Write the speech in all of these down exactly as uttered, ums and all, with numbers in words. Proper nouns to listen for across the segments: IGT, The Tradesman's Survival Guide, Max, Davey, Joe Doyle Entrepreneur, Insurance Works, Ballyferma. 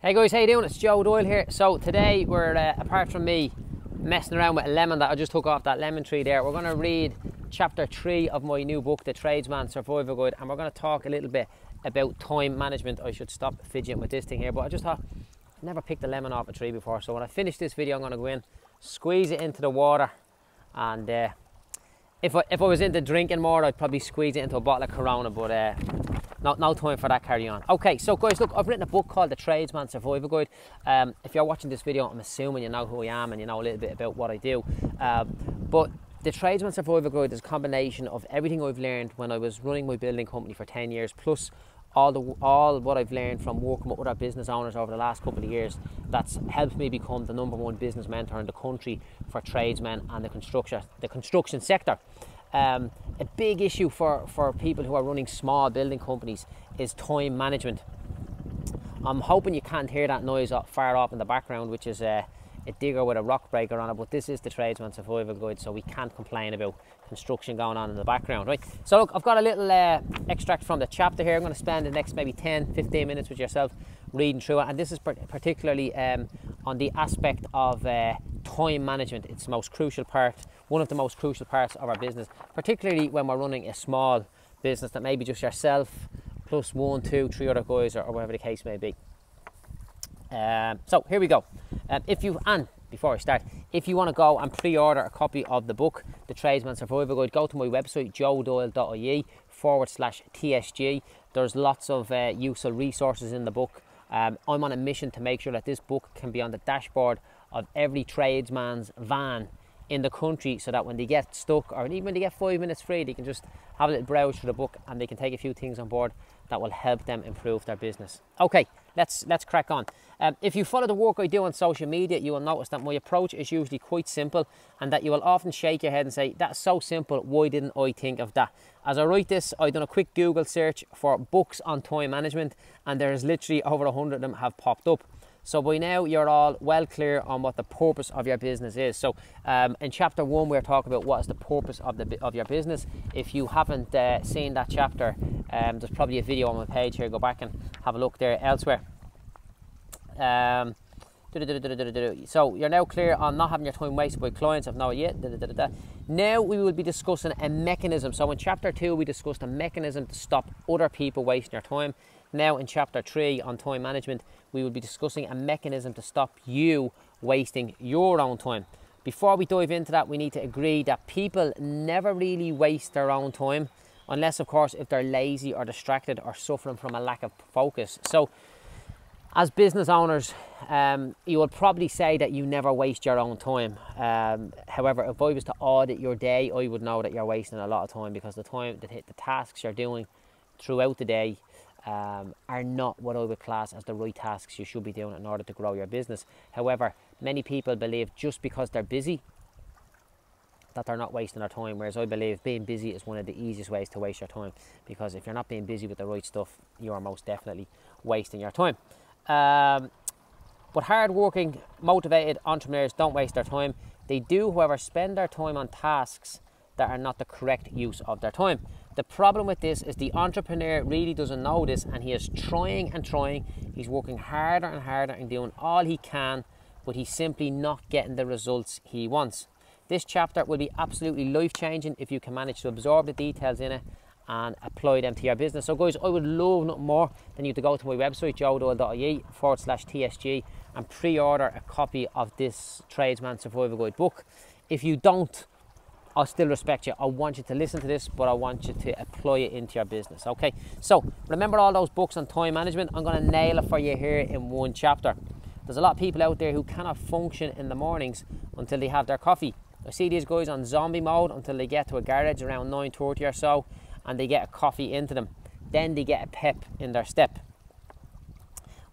Hey guys, how you doing? It's Joe Doyle here. So today we're, uh, apart from me messing around with a lemon that I just took off that lemon tree there, we're going to read chapter three of my new book, The Tradesman's Survival Guide, and we're going to talk a little bit about time management. I should stop fidgeting with this thing here, but I just thought, I've never picked a lemon off a tree before, so when I finish this video I'm going to go in, squeeze it into the water, and uh, if, I, if I was into drinking more I'd probably squeeze it into a bottle of Corona, but uh, No, no time for that, carry on. Okay, so guys, look, I've written a book called The Tradesman's Survival Guide. Um, if you're watching this video, I'm assuming you know who I am and you know a little bit about what I do. Um, but The Tradesman's Survival Guide is a combination of everything I've learned when I was running my building company for ten years, plus all the all what I've learned from working with other business owners over the last couple of years that's helped me become the number one business mentor in the country for tradesmen and the construction, the construction sector. Um, a big issue for, for people who are running small building companies is time management. I'm hoping you can't hear that noise up, far off in the background, which is a, a digger with a rock breaker on it, but this is the Tradesman's Survival Guide, so we can't complain about construction going on in the background, right? So look, I've got a little uh, extract from the chapter here. I'm going to spend the next maybe ten, fifteen minutes with yourself reading through it, and this is particularly um, on the aspect of uh, time management. It's the most crucial part, one of the most crucial parts of our business, particularly when we're running a small business that maybe just yourself plus one, two, three other guys, or, or whatever the case may be. Um, so here we go. Um, if you and before I start, if you want to go and pre-order a copy of the book, The Tradesman's Survival Guide, go to my website joe doyle dot i e forward slash T S G. There's lots of uh, useful resources in the book. Um, I'm on a mission to make sure that this book can be on the dashboard of every tradesman's van in the country, so that when they get stuck, or even when they get five minutes free, they can just have a little browse through the book and they can take a few things on board that will help them improve their business. Okay, let's let's crack on. Um, if you follow the work I do on social media, you will notice that my approach is usually quite simple, and that you will often shake your head and say, that's so simple, why didn't I think of that? As I write this, I've done a quick Google search for books on time management, and there's literally over a hundred of them have popped up. So by now you're all well clear on what the purpose of your business is. So um, in chapter one, we're talking about what is the purpose of the of your business. If you haven't uh, seen that chapter, um, there's probably a video on my page here. Go back and have a look there elsewhere. Um, So you're now clear on not having your time wasted by clients. I've not yet. Da, da, da, da, da. Now we will be discussing a mechanism. So in chapter two, we discussed a mechanism to stop other people wasting your time. Now in chapter three on time management, we will be discussing a mechanism to stop you wasting your own time. Before we dive into that, we need to agree that people never really waste their own time, unless of course if they're lazy or distracted or suffering from a lack of focus. So as business owners, um, you will probably say that you never waste your own time. Um, however, if I was to audit your day, I would know that you're wasting a lot of time, because the time, the, the tasks you're doing throughout the day um, are not what I would class as the right tasks you should be doing in order to grow your business. However, many people believe just because they're busy that they're not wasting their time, whereas I believe being busy is one of the easiest ways to waste your time, because if you're not being busy with the right stuff, you are most definitely wasting your time. Um, but hard-working, motivated entrepreneurs don't waste their time. They do, however, spend their time on tasks that are not the correct use of their time. The problem with this is the entrepreneur really doesn't know this, and he is trying and trying. He's working harder and harder and doing all he can, but he's simply not getting the results he wants. This chapter will be absolutely life-changing if you can manage to absorb the details in it and apply them to your business. So guys, I would love nothing more than you to go to my website joe doyle dot i e forward slash T S G and pre-order a copy of this Tradesman's Survival Guide book. If you don't, I'll still respect you. I want you to listen to this, but I want you to apply it into your business, okay? So remember all those books on time management. I'm gonna nail it for you here in one chapter. There's a lot of people out there who cannot function in the mornings until they have their coffee. I see these guys on zombie mode until they get to a garage around nine thirty or so, and they get a coffee into them. Then they get a pep in their step.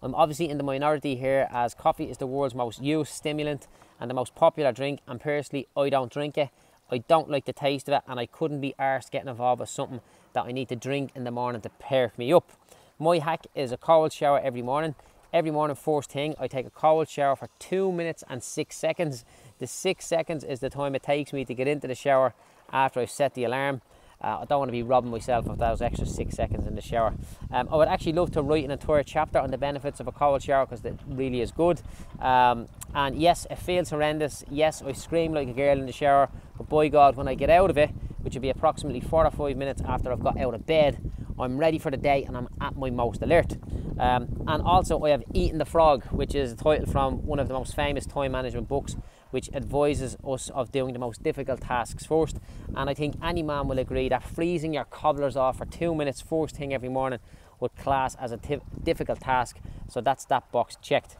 I'm obviously in the minority here, as coffee is the world's most used stimulant and the most popular drink, and personally, I don't drink it. I don't like the taste of it, and I couldn't be arsed getting involved with something that I need to drink in the morning to perk me up. My hack is a cold shower every morning. Every morning, first thing, I take a cold shower for two minutes and six seconds. The six seconds is the time it takes me to get into the shower after I've set the alarm. Uh, I don't want to be robbing myself of those extra six seconds in the shower. Um, I would actually love to write an entire chapter on the benefits of a cold shower, because it really is good. Um, and yes, it feels horrendous. Yes, I scream like a girl in the shower. But by God, when I get out of it, which would be approximately four or five minutes after I've got out of bed, I'm ready for the day and I'm at my most alert. Um, and also I have Eaten the Frog, which is a title from one of the most famous time management books, which advises us of doing the most difficult tasks first. And I think any man will agree that freezing your cobblers off for two minutes first thing every morning would class as a difficult task. So that's that box checked.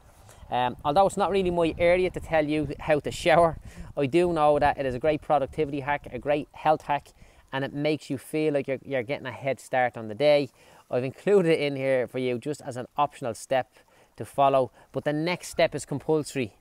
Um, although it's not really my area to tell you how to shower, I do know that it is a great productivity hack, a great health hack, and it makes you feel like you're, you're getting a head start on the day. I've included it in here for you just as an optional step to follow, but the next step is compulsory.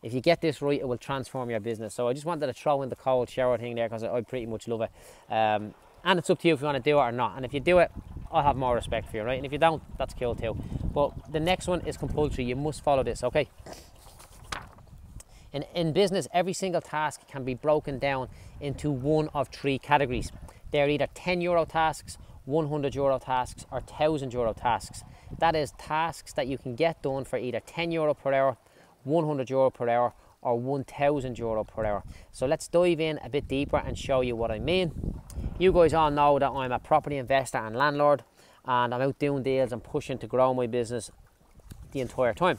If you get this right, it will transform your business. So I just wanted to throw in the cold shower thing there because I pretty much love it. Um, and it's up to you if you want to do it or not. And if you do it, I'll have more respect for you, right? And if you don't, that's cool too. But the next one is compulsory. You must follow this, okay? In, in business, every single task can be broken down into one of three categories. They're either ten euro tasks, one hundred euro tasks, or one thousand euro tasks. That is tasks that you can get done for either ten euro per hour, one hundred euro per hour, or one thousand euro per hour. So let's dive in a bit deeper and show you what I mean. You guys all know that I'm a property investor and landlord, and I'm out doing deals and pushing to grow my business the entire time.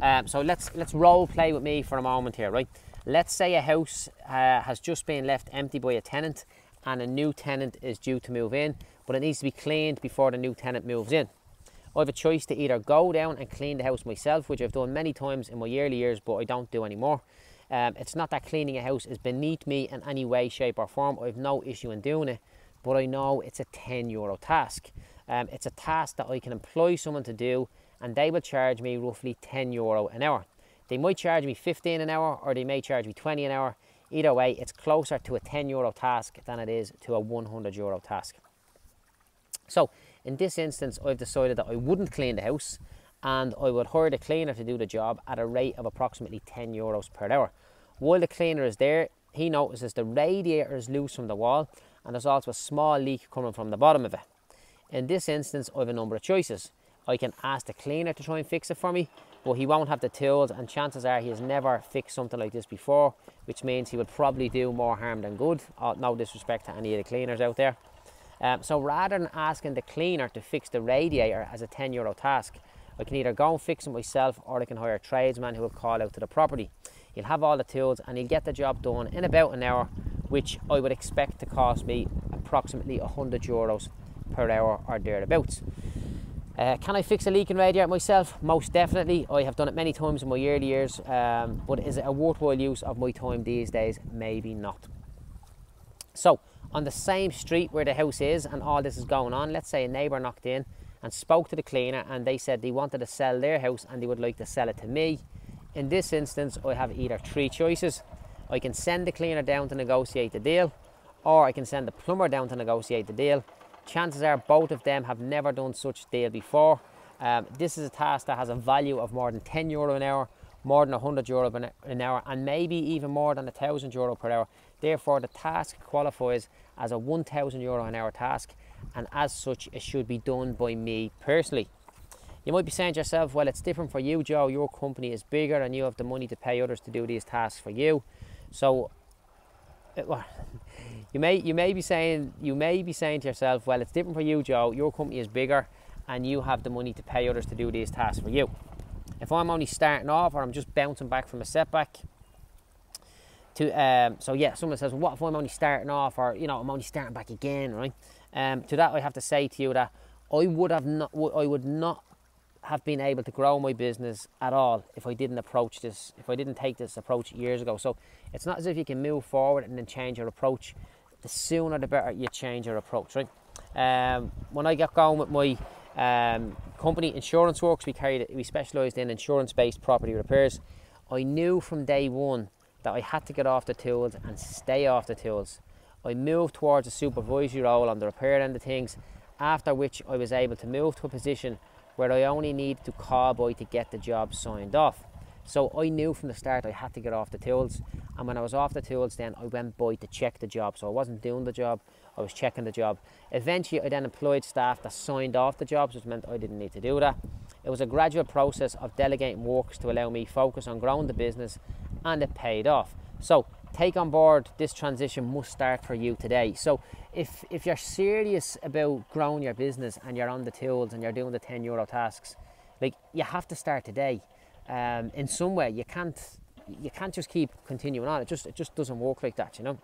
Um, so let's let's role play with me for a moment here, right? Let's say a house uh, has just been left empty by a tenant, and a new tenant is due to move in, but it needs to be cleaned before the new tenant moves in. I have a choice to either go down and clean the house myself, which I've done many times in my early years, but I don't do anymore. Um, it's not that cleaning a house is beneath me in any way, shape or form. I have no issue in doing it, but I know it's a ten euro task. Um, it's a task that I can employ someone to do, and they will charge me roughly ten euro an hour. They might charge me fifteen an hour, or they may charge me twenty an hour. Either way, it's closer to a ten euro task than it is to a one hundred euro task. So in this instance, I've decided that I wouldn't clean the house, and I would hire the cleaner to do the job at a rate of approximately ten euros per hour. While the cleaner is there, he notices the radiator is loose from the wall, and there's also a small leak coming from the bottom of it. In this instance, I have a number of choices. I can ask the cleaner to try and fix it for me, but he won't have the tools, and chances are he has never fixed something like this before, which means he would probably do more harm than good. No disrespect to any of the cleaners out there. Um, so rather than asking the cleaner to fix the radiator as a ten euro task, I can either go and fix it myself, or I can hire a tradesman who will call out to the property. He'll have all the tools and he'll get the job done in about an hour, which I would expect to cost me approximately one hundred euros per hour or thereabouts. Uh, can I fix a leaking radiator myself? Most definitely. I have done it many times in my early years, um, but is it a worthwhile use of my time these days? Maybe not. So, on the same street where the house is and all this is going on, let's say a neighbour knocked in and spoke to the cleaner, and they said they wanted to sell their house and they would like to sell it to me. In this instance, I have either three choices. I can send the cleaner down to negotiate the deal, or I can send the plumber down to negotiate the deal. Chances are both of them have never done such a deal before. Um, this is a task that has a value of more than ten euro an hour, more than one hundred euro an hour, and maybe even more than one thousand euro per hour. Therefore, the task qualifies as a one thousand euro an hour task, and as such, it should be done by me personally. You might be saying to yourself, well, it's different for you, Joe. Your company is bigger and you have the money to pay others to do these tasks for you. So well, you may you may be saying you may be saying to yourself, well, it's different for you, Joe. Your company is bigger and you have the money to pay others to do these tasks for you. If I'm only starting off, or I'm just bouncing back from a setback, to um, so yeah, someone says, well, what if I'm only starting off, or you know, I'm only starting back again, right? Um, to that, I have to say to you that I would have not, I would not have been able to grow my business at all if I didn't approach this, if I didn't take this approach years ago. So it's not as if you can move forward and then change your approach. The sooner the better you change your approach, right? Um, when I got going with my um, company, Insurance Works, we carried, we specialised in insurance-based property repairs. I knew from day one that I had to get off the tools and stay off the tools. I moved towards a supervisory role on the repair end of things, after which I was able to move to a position where I only needed to cowboy to get the job signed off. So I knew from the start I had to get off the tools, and when I was off the tools then I went by to check the job. So I wasn't doing the job, I was checking the job. Eventually I then employed staff that signed off the jobs, which meant I didn't need to do that. It was a gradual process of delegating works to allow me focus on growing the business, and it paid off. So take on board, this transition must start for you today. So if, if you're serious about growing your business and you're on the tools and you're doing the ten euro tasks, like, you have to start today. Um, in some way, you can't you can't just keep continuing on. It just it just doesn't work like that, you know.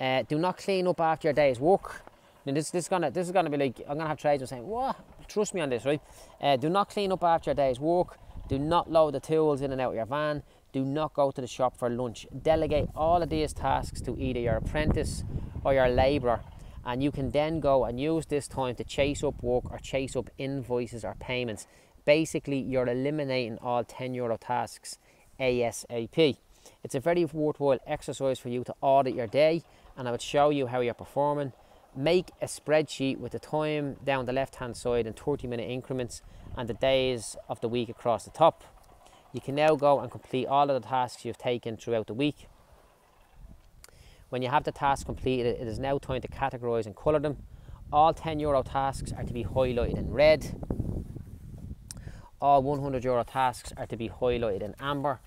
Uh, do not clean up after your day's work. Now this this is gonna this is gonna be like, I'm gonna have tradesmen saying, "What? Trust me on this, right?" Uh, do not clean up after your day's work. Do not load the tools in and out of your van. Do not go to the shop for lunch. Delegate all of these tasks to either your apprentice or your labourer, and you can then go and use this time to chase up work or chase up invoices or payments. Basically, you're eliminating all ten euro tasks ASAP. It's a very worthwhile exercise for you to audit your day, and I would show you how you're performing. Make a spreadsheet with the time down the left hand side in thirty minute increments and the days of the week across the top. You can now go and complete all of the tasks you've taken throughout the week. When you have the tasks completed, it is now time to categorize and color them. All ten euro tasks are to be highlighted in red. All one hundred euro tasks are to be highlighted in amber,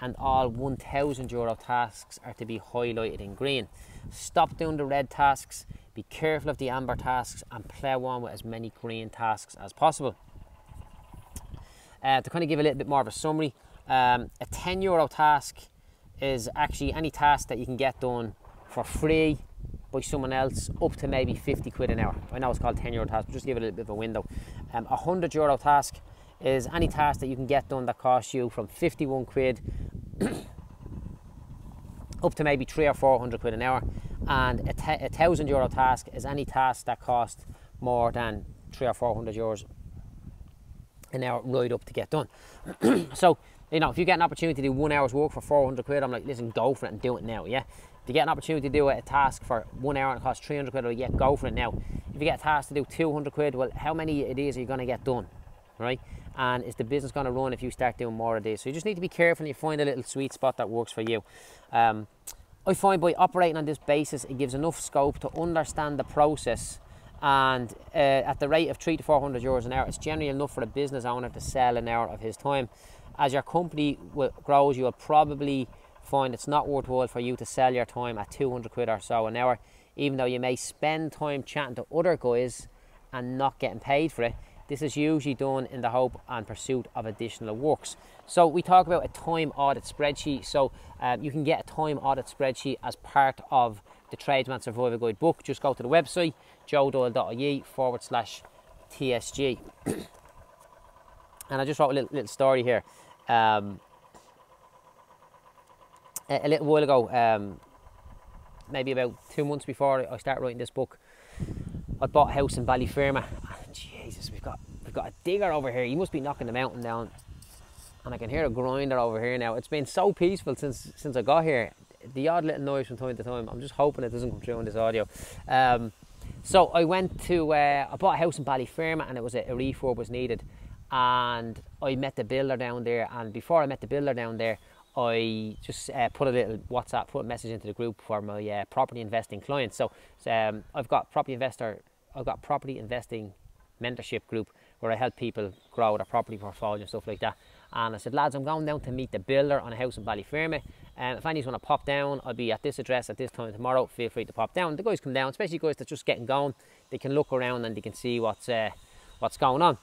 and all one thousand euro tasks are to be highlighted in green. Stop doing the red tasks, be careful of the amber tasks, and plow on with as many green tasks as possible. Uh, to kind of give a little bit more of a summary, um, a ten euro task is actually any task that you can get done for free by someone else, up to maybe fifty quid an hour. I know it's called ten euro task, but just give it a little bit of a window. Um, a one hundred euro task is any task that you can get done that costs you from fifty-one quid up to maybe three or four hundred quid an hour, and a, a thousand euro task is any task that costs more than three or four hundred euros an hour right up to get done. So, you know, if you get an opportunity to do one hour's work for four hundred quid, I'm like, listen, go for it and do it now, yeah? If you get an opportunity to do a task for one hour and it costs three hundred quid, I'm like, yeah, go for it now. If you get a task to do two hundred quid, well, how many of these are you gonna get done, right? And is the business going to run if you start doing more of this? So you just need to be careful and you find a little sweet spot that works for you. Um, I find by operating on this basis, it gives enough scope to understand the process, and uh, at the rate of three to four hundred euros an hour, it's generally enough for a business owner to sell an hour of his time. As your company will, grows, you will probably find it's not worthwhile for you to sell your time at two hundred quid or so an hour, even though you may spend time chatting to other guys and not getting paid for it. This is usually done in the hope and pursuit of additional works. So we talk about a time audit spreadsheet. So um, you can get a time audit spreadsheet as part of the Tradesman's Survival Guide book. Just go to the website, joe doyle dot I E forward slash T S G. And I just wrote a little, little story here. Um, a, a little while ago, um, maybe about two months before I started writing this book, I bought a house in Ballyferma. Jesus, we've got we've got a digger over here. He must be knocking the mountain down, and I can hear a grinder over here now. It's been so peaceful since since I got here. The odd little noise from time to time. I'm just hoping it doesn't come through on this audio. Um, so I went to uh, I bought a house in Ballyferma, and it was a, a refurb was needed, and I met the builder down there. And before I met the builder down there, I just uh, put a little WhatsApp, put a message into the group for my uh, property investing clients. So um, I've got property investor, I've got property investing mentorship group where I help people grow their property portfolio and stuff like that. And I said, lads, I'm going down to meet the builder on a house in Ballyferma, and um, if anyone's going to pop down, I'll be at this address at this time tomorrow, feel free to pop down. The guys come down, especially guys that's just getting going, they can look around and they can see what's uh, what's going on.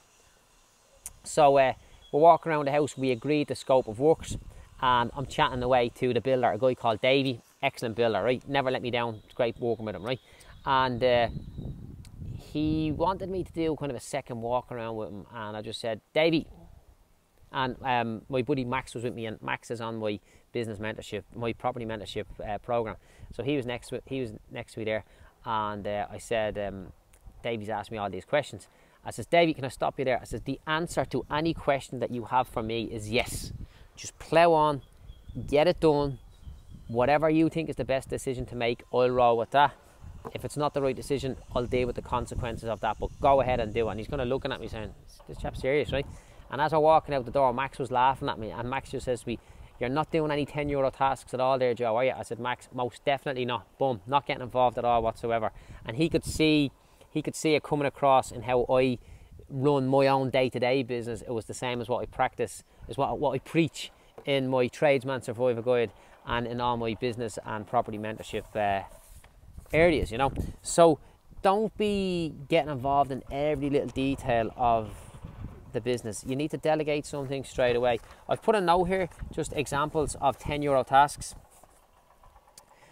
So uh, we're walking around the house, we agreed the scope of works, and I'm chatting away to the builder, a guy called Davey, excellent builder, right? Never let me down, it's great working with him, right? And uh, he wanted me to do kind of a second walk around with him, and I just said, Davey, and um, my buddy Max was with me, and Max is on my business mentorship, my property mentorship uh, program. So he was next, he was next to me there, and uh, I said, um, Davey's asked me all these questions. I says, Davey, can I stop you there? I says, the answer to any question that you have for me is yes. Just plow on, get it done. Whatever you think is the best decision to make, I'll roll with that. If it's not the right decision, I'll deal with the consequences of that, but go ahead and do it. And he's kind of looking at me saying, this chap's serious, right? And as I was walking out the door, Max was laughing at me, and Max just says to me, "You're not doing any ten euro tasks at all there, Joe, are you?" I said, "Max, most definitely not. Boom, not getting involved at all whatsoever." And he could see, he could see it coming across in how I run my own day-to-day business. It was the same as what I practice, as what, what I preach in my Tradesman's Survival Guide and in all my business and property mentorship uh, areas, you know. So don't be getting involved in every little detail of the business. You need to delegate something straight away. I've put a note here, just examples of ten euro tasks.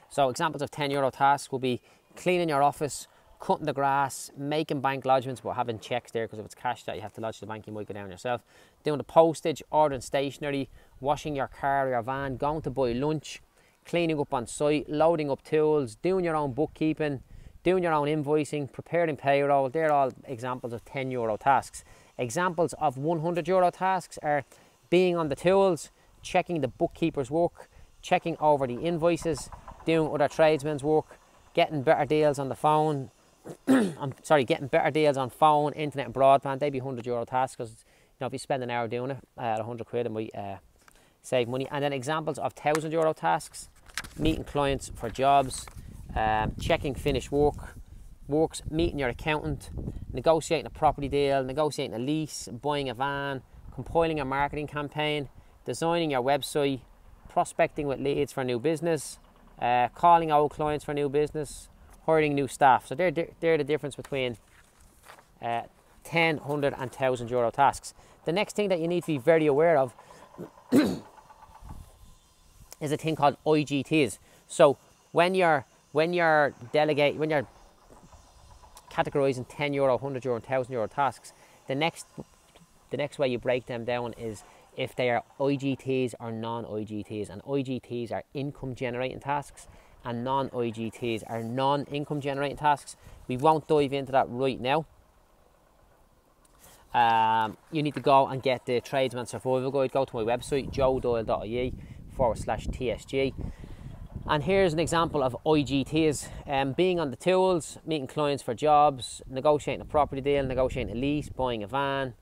So examples of ten euro tasks will be cleaning your office, cutting the grass, making bank lodgements, but having checks there, because if it's cash that you have to lodge to the bank, you might go down yourself. Doing the postage, ordering stationery, washing your car or your van, going to buy lunch, cleaning up on site, loading up tools, doing your own bookkeeping, doing your own invoicing, preparing payroll. They're all examples of ten euro tasks. Examples of one hundred euro tasks are being on the tools, checking the bookkeeper's work, checking over the invoices, doing other tradesmen's work, getting better deals on the phone, I'm sorry, getting better deals on phone, internet and broadband. They'd be one hundred euro tasks, because you know, if you spend an hour doing it uh, at one hundred quid, it might uh, save money. And then examples of one thousand euro tasks, meeting clients for jobs, um, checking finished work, works, meeting your accountant, negotiating a property deal, negotiating a lease, buying a van, compiling a marketing campaign, designing your website, prospecting with leads for new business, uh, calling old clients for new business, hiring new staff. So they're, they're the difference between uh, ten, one hundred and one thousand euro tasks. The next thing that you need to be very aware of is a thing called I G Ts. So when you're, when you're delegate, when you're categorizing ten euro, one hundred euro, one thousand euro tasks, the next, the next way you break them down is if they are I G Ts or non I G Ts. And I G Ts are income generating tasks, and non I G Ts are non-income generating tasks. We won't dive into that right now. Um, you need to go and get the Tradesman's Survival Guide. Go to my website, joe doyle dot I E forward slash T S G. And here's an example of I G Ts. Um, being on the tools, meeting clients for jobs, negotiating a property deal, negotiating a lease, buying a van,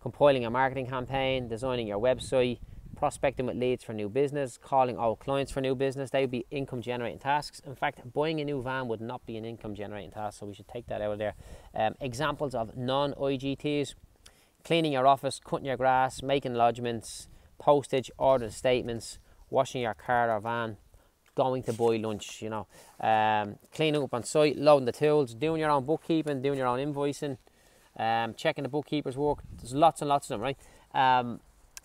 compiling a marketing campaign, designing your website, prospecting with leads for new business, calling all clients for new business. They would be income generating tasks. In fact, buying a new van would not be an income generating task, so we should take that out of there. Um, examples of non I G Ts, cleaning your office, cutting your grass, making lodgements, postage, ordering statements, washing your car or van, going to buy lunch, you know, um, cleaning up on site, loading the tools, doing your own bookkeeping, doing your own invoicing, um, checking the bookkeeper's work. There's lots and lots of them, right? Um,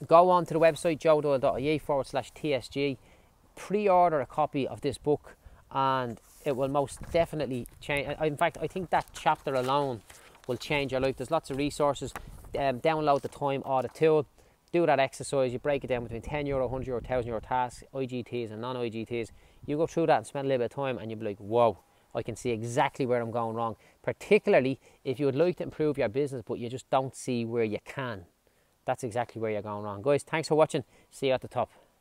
Go on to the website, joe doyle dot I E forward slash T S G, pre-order a copy of this book, and it will most definitely change. In fact, I think that chapter alone will change your life. There's lots of resources. Um, download the time audit tool, do that exercise. You break it down between ten euro, one hundred euro, one thousand euro tasks, I G Ts and non I G Ts. You go through that and spend a little bit of time, and you'll be like, whoa, I can see exactly where I'm going wrong. Particularly if you would like to improve your business, but you just don't see where you can. That's exactly where you're going wrong. Guys, thanks for watching. See you at the top.